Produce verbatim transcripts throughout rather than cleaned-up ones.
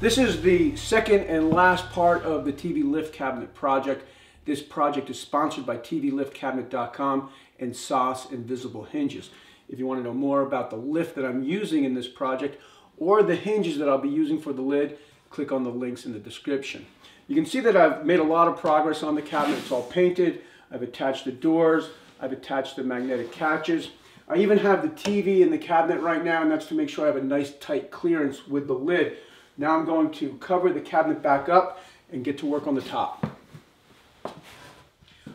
This is the second and last part of the T V Lift Cabinet project. This project is sponsored by T V Lift Cabinet dot com and SOSS Invisible Hinges. If you want to know more about the lift that I'm using in this project or the hinges that I'll be using for the lid, click on the links in the description. You can see that I've made a lot of progress on the cabinet. It's all painted. I've attached the doors. I've attached the magnetic catches. I even have the T V in the cabinet right now, and that's to make sure I have a nice tight clearance with the lid. Now I'm going to cover the cabinet back up and get to work on the top.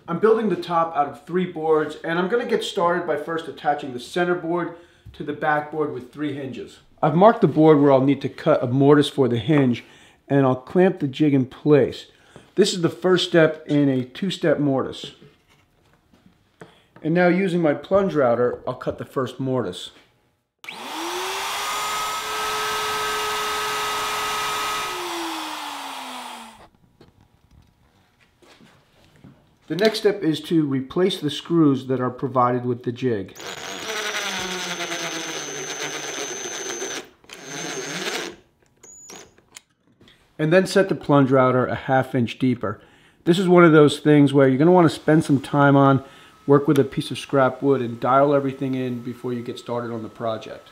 I'm building the top out of three boards, and I'm going to get started by first attaching the center board to the back board with three hinges. I've marked the board where I'll need to cut a mortise for the hinge, and I'll clamp the jig in place. This is the first step in a two-step mortise. And now, using my plunge router, I'll cut the first mortise. The next step is to replace the screws that are provided with the jig. And then set the plunge router a half inch deeper. This is one of those things where you're going to want to spend some time on. Work with a piece of scrap wood and dial everything in before you get started on the project.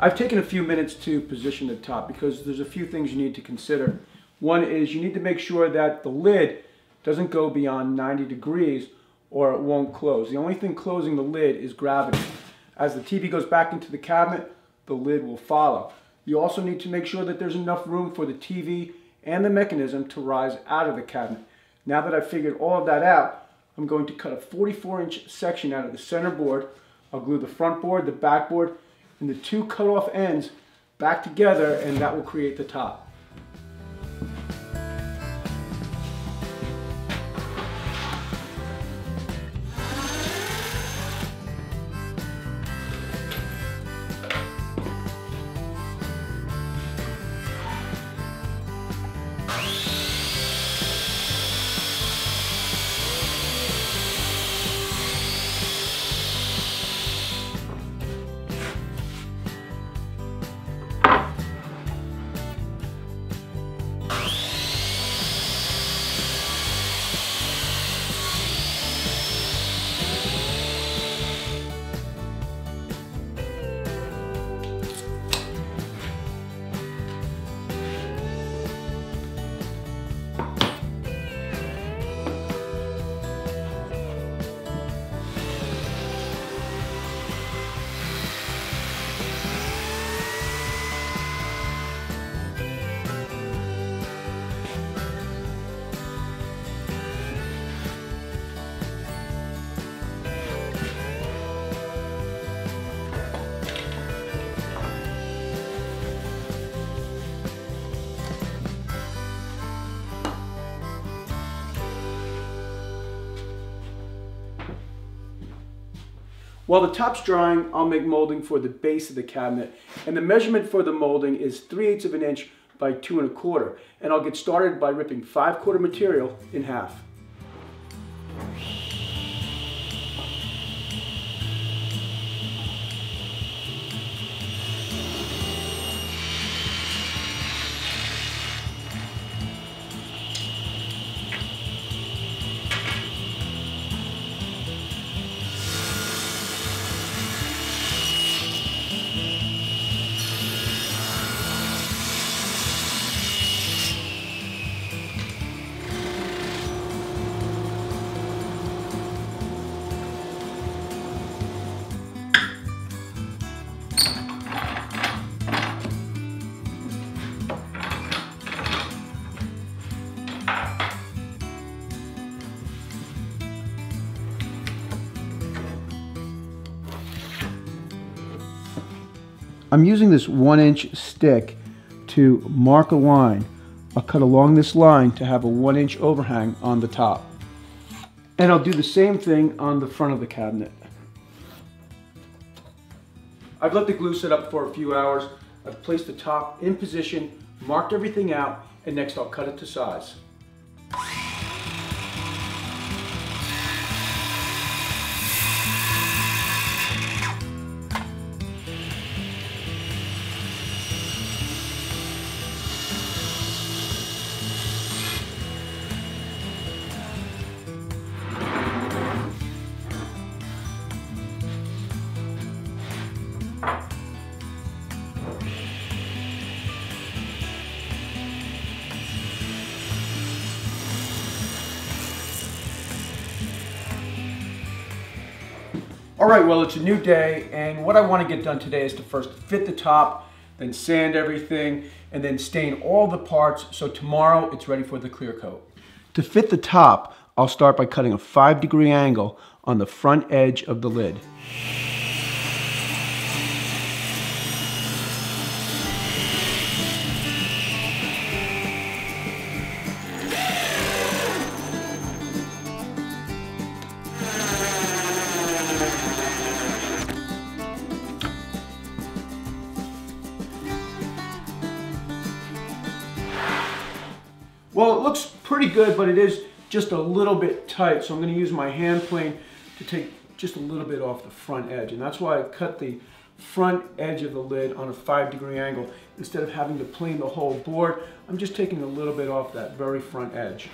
I've taken a few minutes to position the top because there's a few things you need to consider. One is you need to make sure that the lid doesn't go beyond ninety degrees or it won't close. The only thing closing the lid is gravity. As the T V goes back into the cabinet, the lid will follow. You also need to make sure that there's enough room for the T V and the mechanism to rise out of the cabinet. Now that I've figured all of that out, I'm going to cut a forty-four inch section out of the center board. I'll glue the front board, the back board, and the two cut-off ends back together, and that will create the top. While the top's drying, I'll make molding for the base of the cabinet, and the measurement for the molding is three eighths of an inch by two and a quarter, and I'll get started by ripping five quarter material in half. I'm using this one inch stick to mark a line. I'll cut along this line to have a one inch overhang on the top. And I'll do the same thing on the front of the cabinet. I've let the glue sit up for a few hours. I've placed the top in position, marked everything out, and next I'll cut it to size. All right, well, it's a new day, and what I want to get done today is to first fit the top, then sand everything, and then stain all the parts, so tomorrow it's ready for the clear coat. To fit the top, I'll start by cutting a five degree angle on the front edge of the lid. Well, it looks pretty good, but it is just a little bit tight, so I'm going to use my hand plane to take just a little bit off the front edge, and that's why I cut the front edge of the lid on a five degree angle. Instead of having to plane the whole board, I'm just taking a little bit off that very front edge.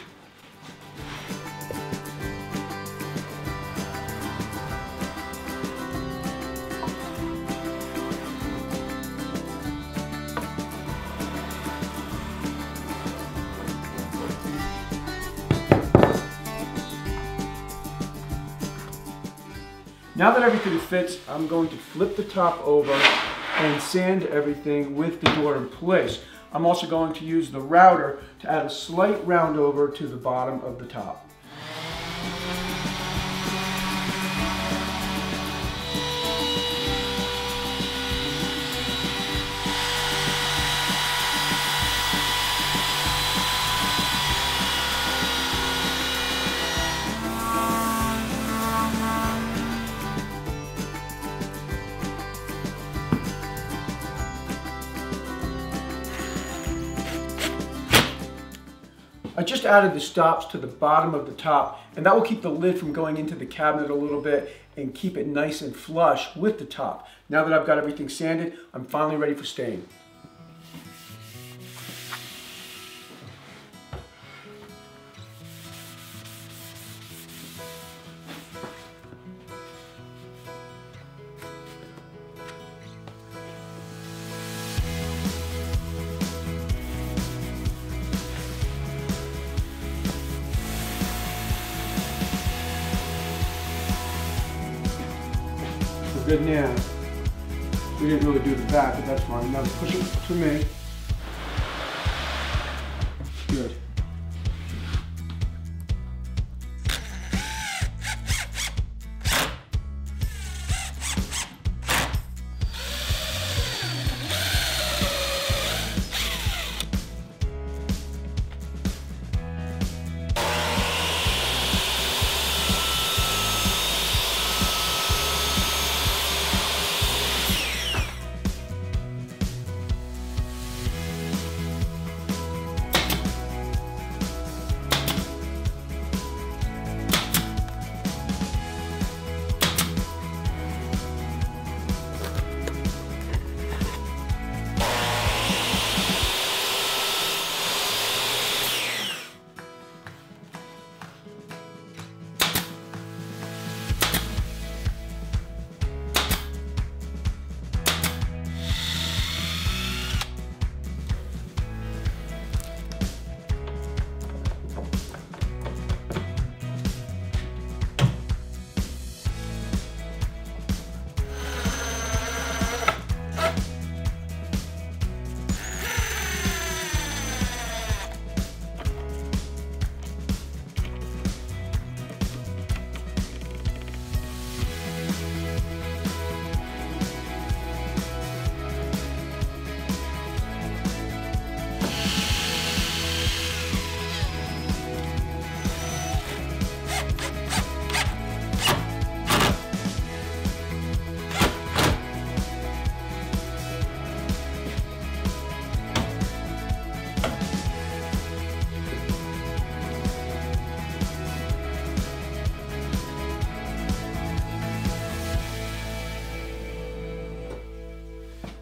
Now that everything fits, I'm going to flip the top over and sand everything with the door in place. I'm also going to use the router to add a slight round over to the bottom of the top. I just added the stops to the bottom of the top, and that will keep the lid from going into the cabinet a little bit and keep it nice and flush with the top. Now that I've got everything sanded, I'm finally ready for stain. Good now. We didn't really do the back, but that's fine. Now push it to me. Good.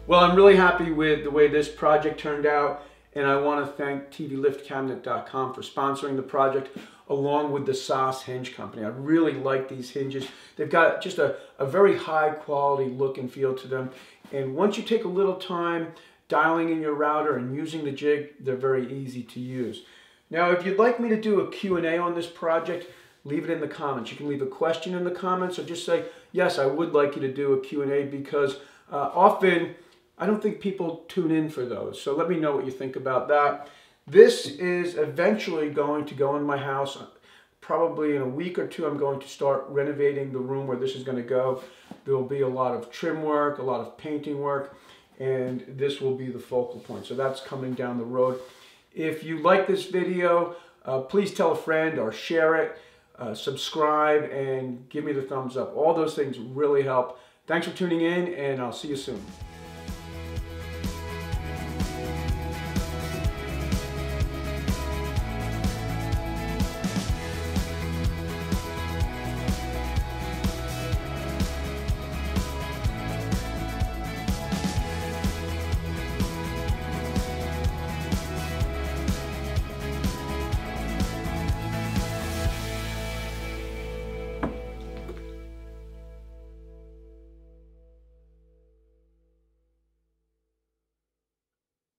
Well, I'm really happy with the way this project turned out, and I want to thank T V Lift Cabinet dot com for sponsoring the project, along with the SOSS Hinge Company. I really like these hinges. They've got just a, a very high quality look and feel to them. And once you take a little time dialing in your router and using the jig, they're very easy to use. Now, if you'd like me to do a Q and A on this project, leave it in the comments. You can leave a question in the comments or just say, yes, I would like you to do a Q and A, because uh, often I don't think people tune in for those. So let me know what you think about that. This is eventually going to go in my house. Probably in a week or two, I'm going to start renovating the room where this is going to go. There will be a lot of trim work, a lot of painting work, and this will be the focal point. So that's coming down the road. If you like this video, uh, please tell a friend or share it. Uh, subscribe and give me the thumbs up. All those things really help. Thanks for tuning in, and I'll see you soon.